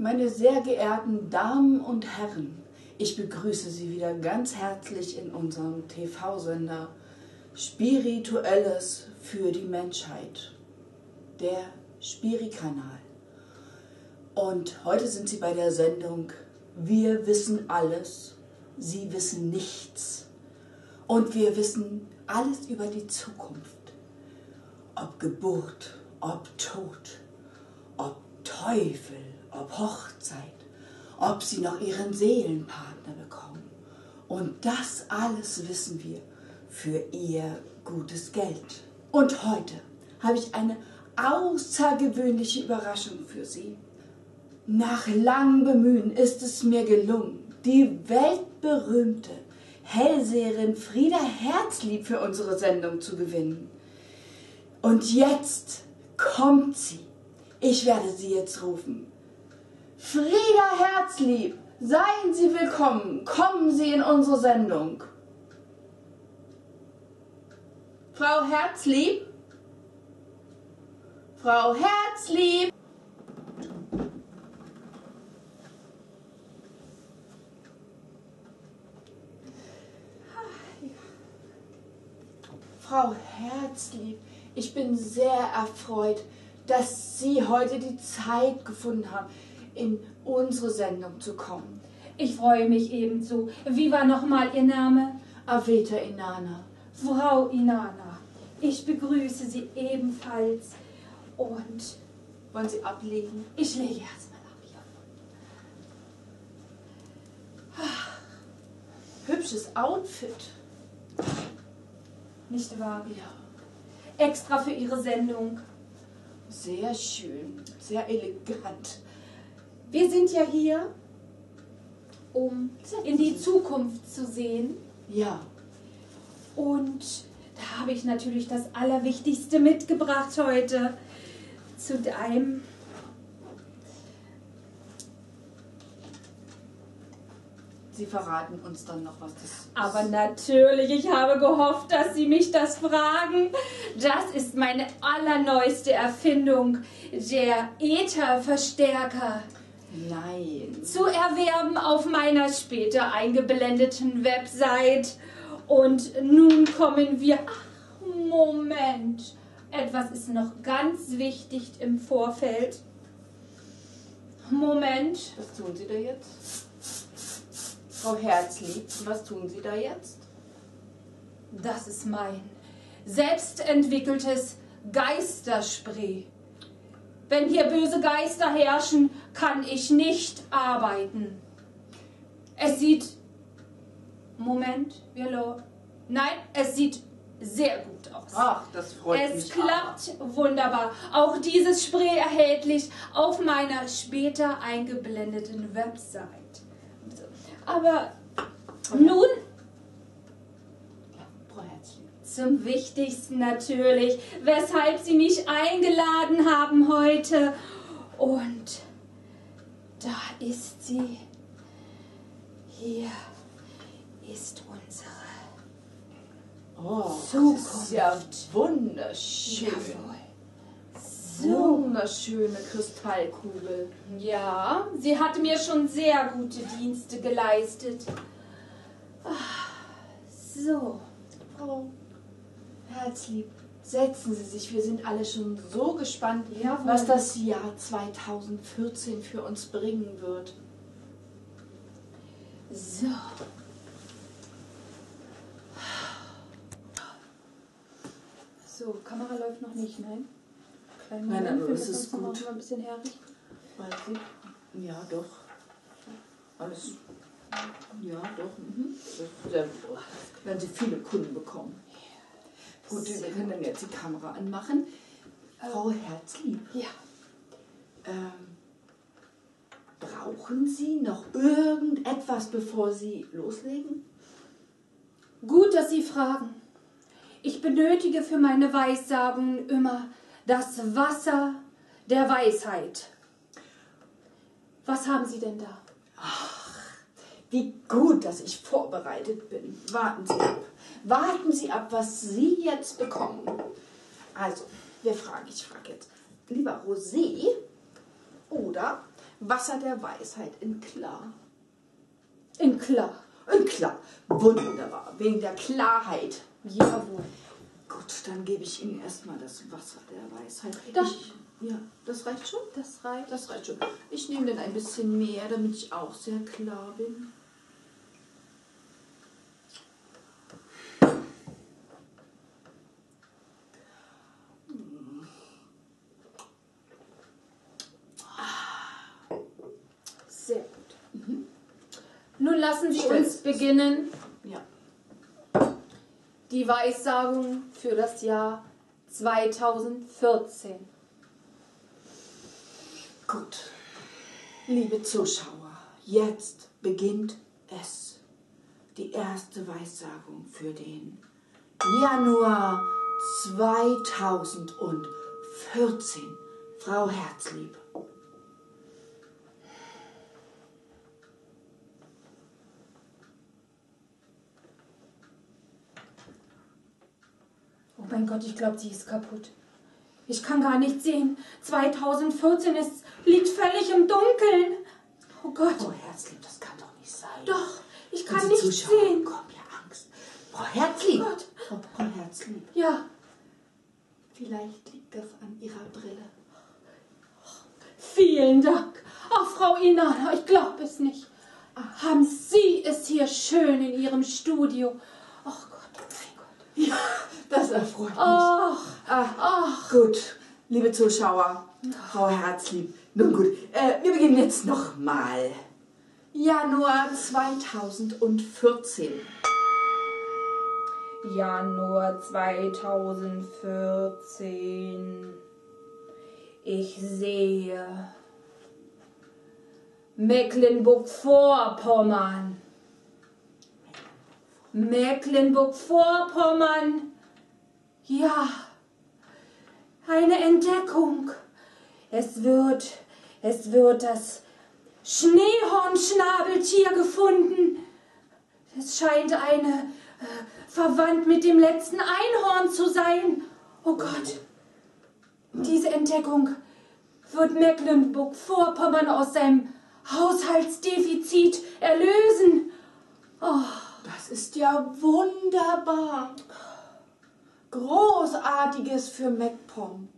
Meine sehr geehrten Damen und Herren, ich begrüße Sie wieder ganz herzlich in unserem TV-Sender Spirituelles für die Menschheit, der Spiri-Kanal. Und heute sind Sie bei der Sendung Wir wissen alles, Sie wissen nichts. Und wir wissen alles über die Zukunft, ob Geburt, ob Tod, ob Teufel, ob Hochzeit, ob sie noch ihren Seelenpartner bekommen. Und das alles wissen wir für ihr gutes Geld. Und heute habe ich eine außergewöhnliche Überraschung für Sie. Nach langem Bemühen ist es mir gelungen, die weltberühmte Hellseherin Frieda Herzlieb für unsere Sendung zu gewinnen. Und jetzt kommt sie. Ich werde sie jetzt rufen. Frieda Herzlieb, seien Sie willkommen. Kommen Sie in unsere Sendung. Frau Herzlieb? Frau Herzlieb? Frau Herzlieb, ich bin sehr erfreut, dass Sie heute die Zeit gefunden haben, in unsere Sendung zu kommen. Ich freue mich ebenso. Wie war nochmal Ihr Name? Aveta Inanna. Frau Inanna, ich begrüße Sie ebenfalls. Und wollen Sie ablegen? Ich lege erstmal ab hier. Hübsches Outfit. Nicht wahr? Ja. Extra für Ihre Sendung. Sehr schön, sehr elegant. Wir sind ja hier, um in die Zukunft zu sehen. Ja. Und da habe ich natürlich das Allerwichtigste mitgebracht heute. Zu deinem... Sie verraten uns dann noch, was das ist. Aber natürlich, ich habe gehofft, dass Sie mich das fragen. Das ist meine allerneueste Erfindung, der Ätherverstärker. Nein. Zu erwerben auf meiner später eingeblendeten Website. Und nun kommen wir... Ach, Moment. Etwas ist noch ganz wichtig im Vorfeld. Moment. Was tun Sie da jetzt? Frau Herzlieb, was tun Sie da jetzt? Das ist mein selbstentwickeltes Geisterspray. Wenn hier böse Geister herrschen, kann ich nicht arbeiten. Es sieht... Moment, Willow. Nein, es sieht sehr gut aus. Ach, das freut mich. Es klappt wunderbar. Auch dieses Spray erhältlich auf meiner später eingeblendeten Website. Aber nun zum Wichtigsten natürlich, weshalb Sie mich eingeladen haben heute. Und da ist sie. Hier ist unsere Zukunft. Das ist ja wunderschön. Jawohl. So eine schöne Kristallkugel. Ja, sie hat mir schon sehr gute Dienste geleistet. So, Frau Herzlieb, setzen Sie sich. Wir sind alle schon so gespannt, jawohl, was das Jahr 2014 für uns bringen wird. So. So, Kamera läuft noch nicht, nein? Nein, aber es ist gut. Ein bisschen herrichten. Ja, doch. Alles. Ja, doch. Mhm. Da werden Sie viele Kunden bekommen. Gut, wir können dann jetzt die Kamera anmachen. Frau Herzlieb. Ja. Brauchen Sie noch irgendetwas, bevor Sie loslegen? Gut, dass Sie fragen. Ich benötige für meine Weissagung immer das Wasser der Weisheit. Was haben Sie denn da? Ach, wie gut, dass ich vorbereitet bin. Warten Sie ab. Warten Sie ab, was Sie jetzt bekommen. Also, ich frage jetzt lieber Rosé oder Wasser der Weisheit in klar. In klar. In klar. Wunderbar. Wegen der Klarheit. Jawohl. Gut, dann gebe ich Ihnen erstmal das Wasser der Weisheit. Ja, das reicht schon? Das reicht. Das reicht schon. Ich nehme dann ein bisschen mehr, damit ich auch sehr klar bin. Sehr gut. Mhm. Nun lassen Sie uns beginnen. Ja. Die Weissagung für das Jahr 2014. Gut, liebe Zuschauer, jetzt beginnt es. Die erste Weissagung für den Januar 2014. Frau Herzlieb. Oh mein Gott, ich glaube, sie ist kaputt. Ich kann gar nicht sehen. 2014 liegt völlig im Dunkeln. Oh Gott. Frau Herzlieb, das kann doch nicht sein. Doch, ich kann nicht sehen. Komm, ja, Angst. Frau Herzlieb. Oh Gott. Frau Herzlieb. Ja. Vielleicht liegt das an Ihrer Brille. Vielen Dank. Ach, Frau Inanna, ich glaube es nicht. Ach. Haben Sie es hier schön in Ihrem Studio? Ach Gott, mein Gott. Ja. Das erfreut mich. Ach. Gut, liebe Zuschauer, Frau Herzlieb. Nun gut, wir beginnen jetzt nochmal. Januar 2014. Januar 2014. Ich sehe Mecklenburg-Vorpommern. Mecklenburg-Vorpommern. Ja, eine Entdeckung. Es wird das Schneehorn-Schnabeltier gefunden. Es scheint eine verwandt mit dem letzten Einhorn zu sein. Oh Gott, diese Entdeckung wird Mecklenburg-Vorpommern aus seinem Haushaltsdefizit erlösen. Oh. Das ist ja wunderbar. Großartiges für MacPom.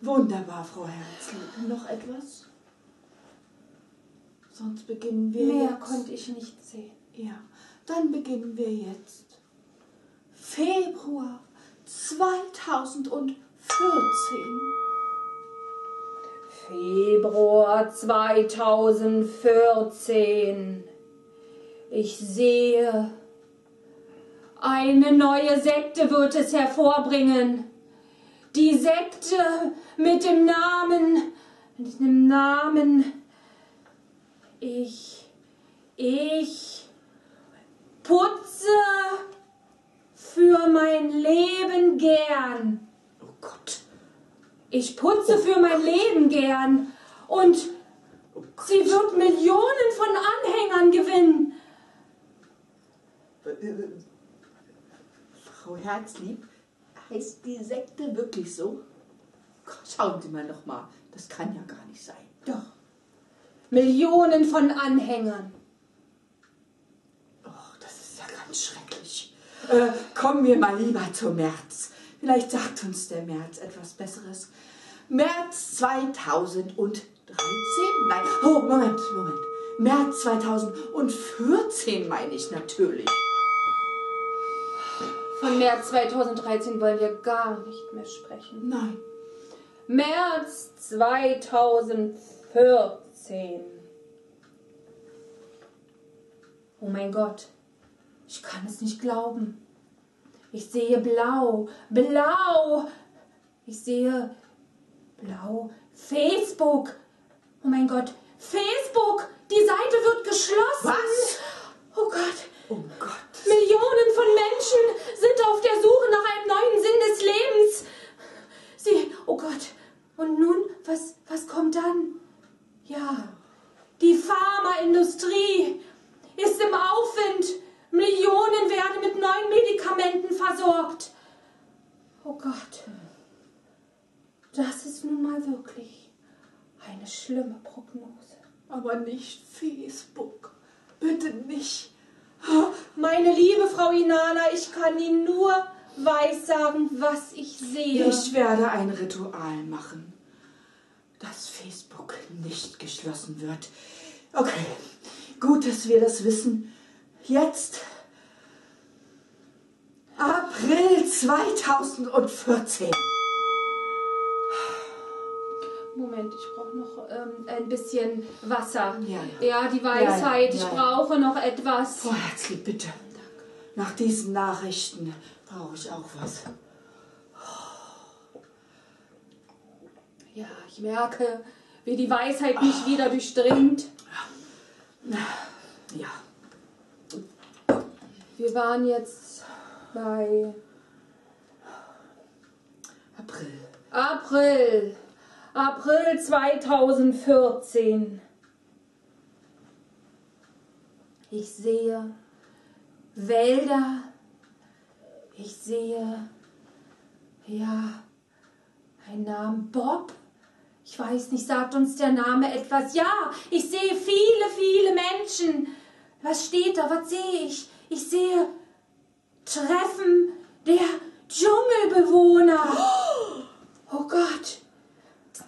Wunderbar, Frau Herzlieb. Noch etwas? Sonst beginnen wir jetzt. Mehr konnte ich nicht sehen. Ja, dann beginnen wir jetzt. Februar 2014. Februar 2014. Ich sehe... Eine neue Sekte wird es hervorbringen. Die Sekte mit dem Namen, ich putze für mein Leben gern. Oh Gott. Ich putze für mein Leben gern und sie wird Millionen von Anhängern gewinnen. Frau Herzlieb, heißt die Sekte wirklich so? Schauen Sie mal noch mal, das kann ja gar nicht sein. Doch. Millionen von Anhängern. Och, das ist ja ganz schrecklich. Kommen wir mal lieber zum März. Vielleicht sagt uns der März etwas Besseres. März 2013? Nein, oh, Moment. März 2014 meine ich natürlich. Von März 2013 wollen wir gar nicht mehr sprechen. Nein. März 2014. Oh mein Gott, ich kann es nicht glauben. Ich sehe blau. Ich sehe blau. Facebook. Oh mein Gott, Facebook. Die Seite wird geschlossen. Was? Oh Gott. Oh Gott. Millionen von Menschen sind auf der Suche nach einem neuen Sinn des Lebens. Sie, oh Gott, und nun, was kommt dann? Ja, die Pharmaindustrie ist im Aufwind. Millionen werden mit neuen Medikamenten versorgt. Oh Gott, das ist nun mal wirklich Eine schlimme Prognose. Aber nicht Facebook. Bitte nicht. Meine liebe Frau Inanna, ich kann Ihnen nur weissagen, was ich sehe. Ich werde ein Ritual machen, dass Facebook nicht geschlossen wird. Okay, gut, dass wir das wissen. Jetzt, April 2014. Moment, ich brauche noch ein bisschen Wasser. Ja, die Weisheit, ich brauche noch etwas. Frau Herzlieb, bitte. Danke. Nach diesen Nachrichten brauche ich auch was. Ja, ich merke, wie die Weisheit mich wieder durchdringt. Ja. Wir waren jetzt bei April. April 2014. Ich sehe Wälder. Ich sehe, ja, einen Namen, Bob. Ich weiß nicht, sagt uns der Name etwas? Ja, ich sehe viele, viele Menschen. Was steht da? Was sehe ich? Ich sehe Treffen der Dschungelbewohner. Oh Gott.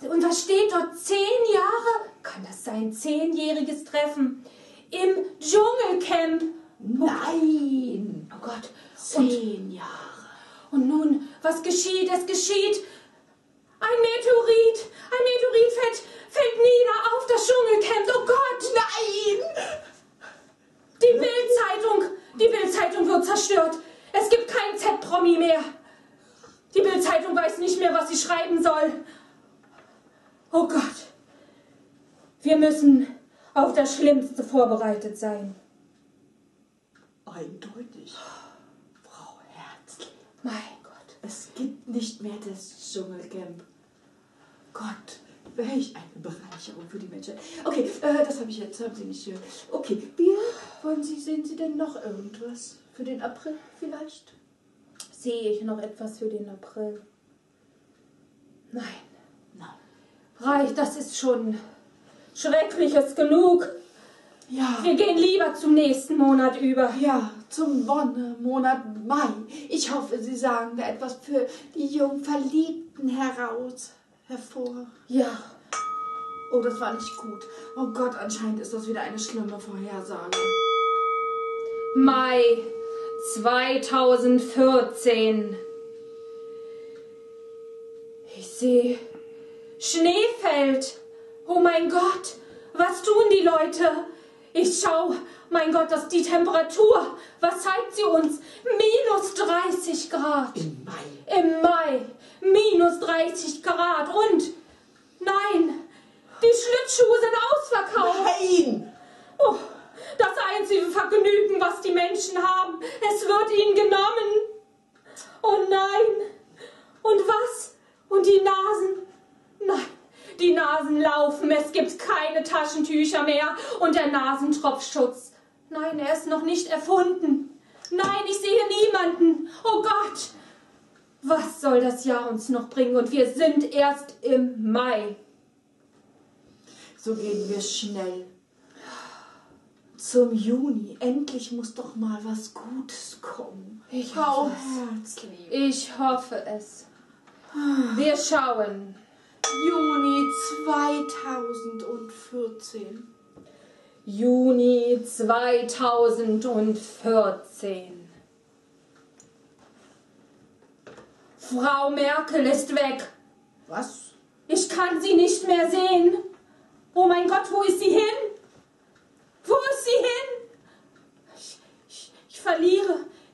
Und was steht dort? 10 Jahre? Kann das sein? 10-jähriges Treffen im Dschungelcamp. Nein. Oh Gott. 10 Jahre. Und nun, was geschieht? Es geschieht. Ein Meteorit fällt nieder auf das Dschungelcamp. Oh Gott. Nein. Die Bildzeitung wird zerstört. Es gibt keinen Z-Promi mehr. Die Bildzeitung weiß nicht mehr, was sie schreiben soll. Oh Gott, wir müssen auf das Schlimmste vorbereitet sein. Eindeutig, Frau Herzlieb. Mein Gott. Es gibt nicht mehr das Dschungelcamp. Gott, welch eine Bereicherung für die Menschen. Okay, das habe ich jetzt, haben Sie nicht gehört. Okay, Bier, sehen Sie denn noch irgendwas für den April vielleicht? Sehe ich noch etwas für den April? Nein. Reich, das ist schon Schreckliches genug. Ja. Wir gehen lieber zum nächsten Monat über. Ja, zum Wonnemonat Mai. Ich hoffe, Sie sagen da etwas für die jungen Verliebten hervor. Ja. Oh, das war nicht gut. Oh Gott, anscheinend ist das wieder eine schlimme Vorhersage. Mai 2014. Ich sehe... Schnee fällt. Oh mein Gott, was tun die Leute? Ich schaue, mein Gott, das ist die Temperatur. Was zeigt sie uns? -30 Grad. Im Mai. -30 Grad. Und, nein, die Schlittschuhe sind ausverkauft. Nein. Oh, das einzige Vergnügen, was die Menschen haben, es wird ihnen genommen. Oh nein. Und was? Und die Nasen? Nein, die Nasen laufen, es gibt keine Taschentücher mehr und der Nasentropfschutz. Nein, er ist noch nicht erfunden. Nein, ich sehe niemanden. Oh Gott, was soll das Jahr uns noch bringen? Und wir sind erst im Mai. So gehen wir schnell zum Juni. Endlich muss doch mal was Gutes kommen. Ich hoffe es. Ich hoffe es. Wir schauen. Juni 2014. Frau Merkel ist weg. Was? Ich kann sie nicht mehr sehen. Oh mein Gott, wo ist sie hin? Wo ist sie hin?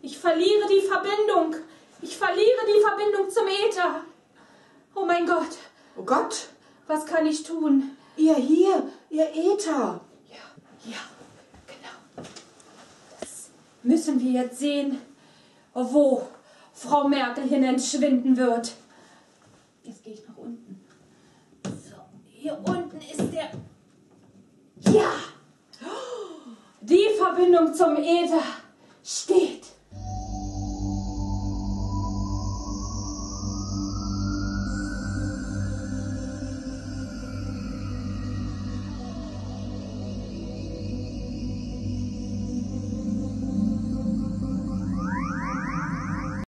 Ich verliere die Verbindung. Ich verliere die Verbindung zum Äther. Oh mein Gott. Oh Gott, was kann ich tun? Ihr hier, ihr Äther. Ja, genau. Das müssen wir jetzt sehen, wo Frau Merkel hin entschwinden wird. Jetzt gehe ich nach unten. So, hier unten ist der... Ja! Die Verbindung zum Äther steht.